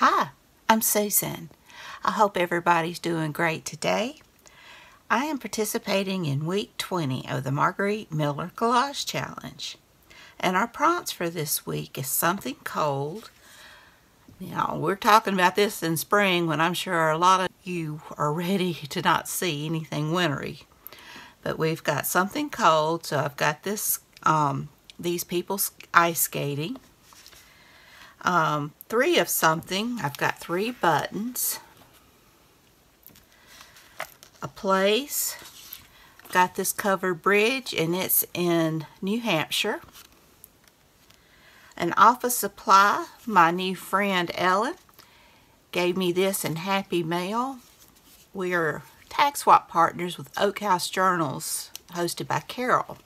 Hi, I'm Susan. I hope everybody's doing great today. I am participating in week 20 of the Margarete Miller Collage Challenge. And our prompts for this week is something cold. Now, we're talking about this in spring when I'm sure a lot of you are ready to not see anything wintry. But we've got something cold, so I've got this, these people ice skating. Three of something. I've got three buttons, a place. I've got this covered bridge, and it's in New Hampshire. An office supply. My new friend Ellen gave me this in Happy Mail. We are tag swap partners with Oak House Journals, hosted by Carol,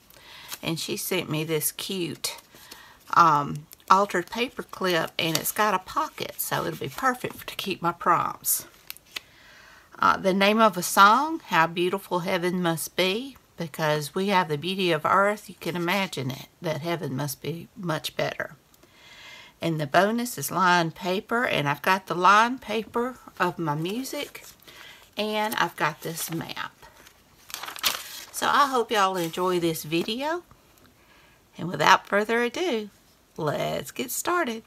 and she sent me this cute altered paper clip, and it's got a pocket, so it'll be perfect to keep my prompts. The name of a song, How Beautiful Heaven Must Be, because we have the beauty of earth, you can imagine it, that heaven must be much better. And the bonus is lined paper, and I've got the lined paper of my music, and I've got this map. So I hope y'all enjoy this video, and without further ado, let's get started.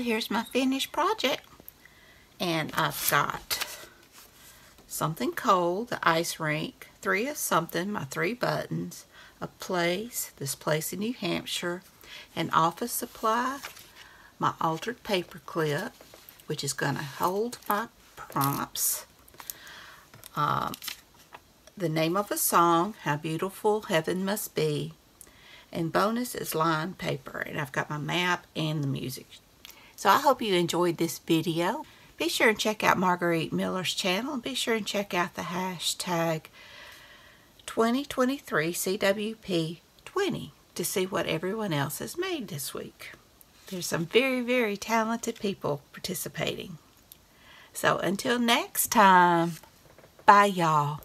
Here's my finished project, and I've got something cold, the ice rink, three of something, my three buttons, a place, this place in New Hampshire, an office supply, my altered paper clip, which is going to hold my prompts, the name of a song, How Beautiful Heaven Must Be, and bonus is lined paper, and I've got my map and the music. So I hope you enjoyed this video. Be sure and check out Margarete Miller's channel, and be sure and check out the hashtag 2023CWP20 to see what everyone else has made this week. There's some very, very talented people participating. So until next time, bye y'all.